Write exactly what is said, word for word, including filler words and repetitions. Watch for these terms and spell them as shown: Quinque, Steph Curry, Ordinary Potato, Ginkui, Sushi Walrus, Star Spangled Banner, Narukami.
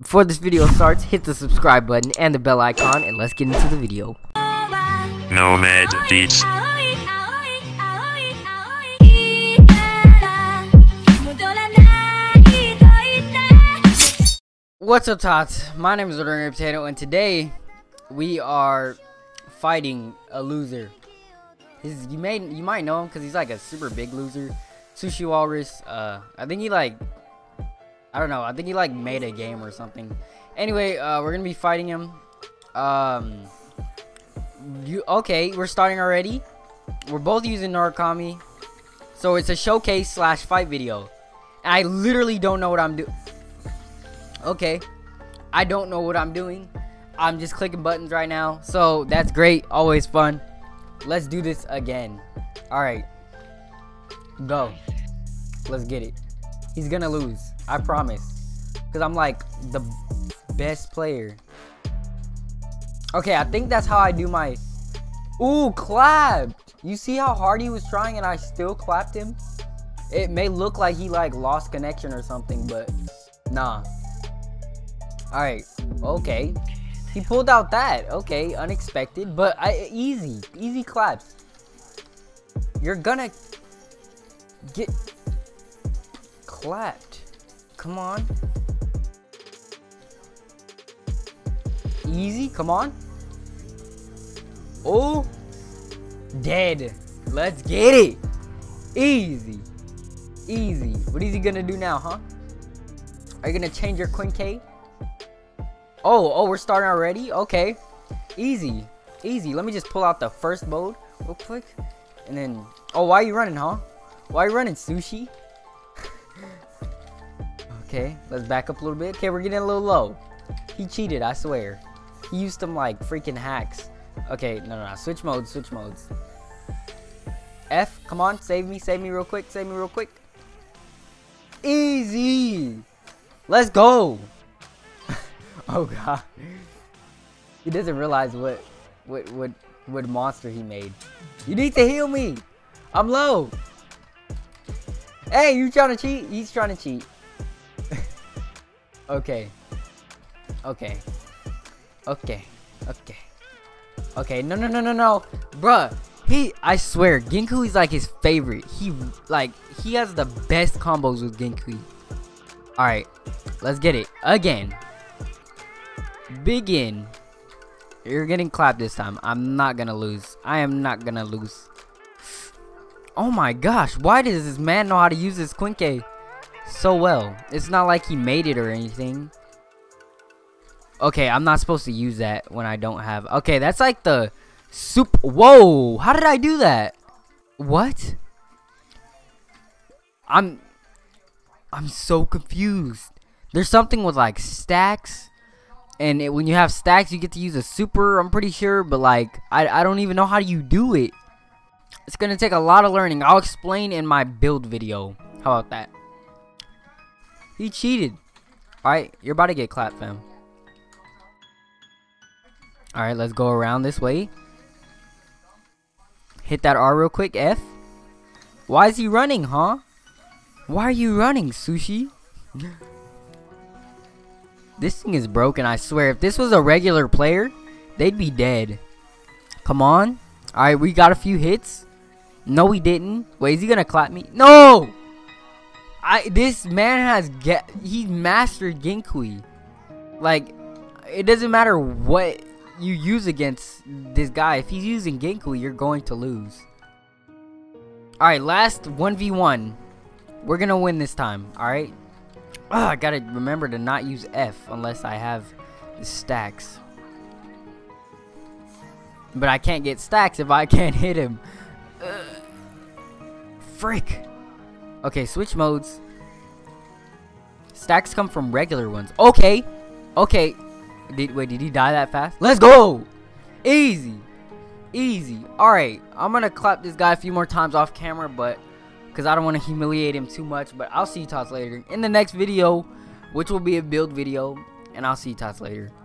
Before this video starts, hit the subscribe button and the bell icon, and let's get into the video. Nomad Beats. What's up, tots? My name is Ordinary Potato, and today we are fighting a loser. His, you may you might know him because he's like a super big loser. Sushi Walrus. Uh, I think he like. I don't know. I think he like made a game or something. Anyway, uh, we're gonna be fighting him. Um, you okay? We're starting already. We're both using Narukami, so it's a showcase slash fight video. And I literally don't know what I'm doing. Okay, I don't know what I'm doing. I'm just clicking buttons right now, so that's great. Always fun. Let's do this again. All right, go. Let's get it. He's gonna lose. I promise, because I'm like the best player. Okay, I think that's how I do my... Ooh, clapped. You see how hard he was trying and I still clapped him? It may look like he like lost connection or something, but nah. All right, okay. He pulled out that. Okay, unexpected, but I, easy. Easy claps. You're gonna get clapped. Come on. Easy, come on. Oh, dead. Let's get it. Easy. Easy. What is he gonna do now, huh? Are you gonna change your Quinque? Oh, oh, we're starting already? Okay. Easy. Easy. Let me just pull out the first mode real quick. And then, oh, why are you running, huh? Why are you running, Sushi? Okay, let's back up a little bit. Okay, we're getting a little low. He cheated, I swear. He used them like freaking hacks. Okay, no, no, no. Switch modes, switch modes. F, come on, save me, save me real quick, save me real quick. Easy. Let's go. Oh, God. He doesn't realize what, what, what, what monster he made. You need to heal me. I'm low. Hey, you trying to cheat? He's trying to cheat. Okay, okay, okay, okay, okay, no, no, no, no, no, bruh, he, I swear, Ginkui is like his favorite. He, like, he has the best combos with Ginkui. Alright, let's get it, again, begin. You're getting clapped this time. I'm not gonna lose, I am not gonna lose. Oh my gosh, why does this man know how to use this Quinque so well? It's not like he made it or anything. Okay, I'm not supposed to use that when I don't have... Okay, that's like the soup. Whoa, how did I do that? What? I'm... I'm so confused. There's something with like stacks. And it, when you have stacks, you get to use a super, I'm pretty sure. But like, I, I don't even know how you do it. It's going to take a lot of learning. I'll explain in my build video. How about that? He cheated. Alright, you're about to get clapped, fam. Alright, let's go around this way. Hit that R real quick, F. Why is he running, huh? Why are you running, Sushi? This thing is broken, I swear. If this was a regular player, they'd be dead. Come on. Alright, we got a few hits. No, we didn't. Wait, is he gonna clap me? No! I, this man has get he mastered Ginkui. Like, it doesn't matter what you use against this guy. If he's using Ginkui, you're going to lose. Alright, last one v one. We're gonna win this time, alright? Oh, I gotta remember to not use F unless I have the stacks. But I can't get stacks if I can't hit him. Ugh. Frick. Okay, switch modes. Stacks come from regular ones. Okay. Okay. Did, wait, did he die that fast? Let's go. Easy. Easy. Alright. I'm going to clap this guy a few more times off camera, but because I don't want to humiliate him too much. But I'll see you tots later in the next video, which will be a build video. And I'll see you tots later.